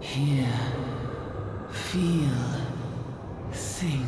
Here, feel, think.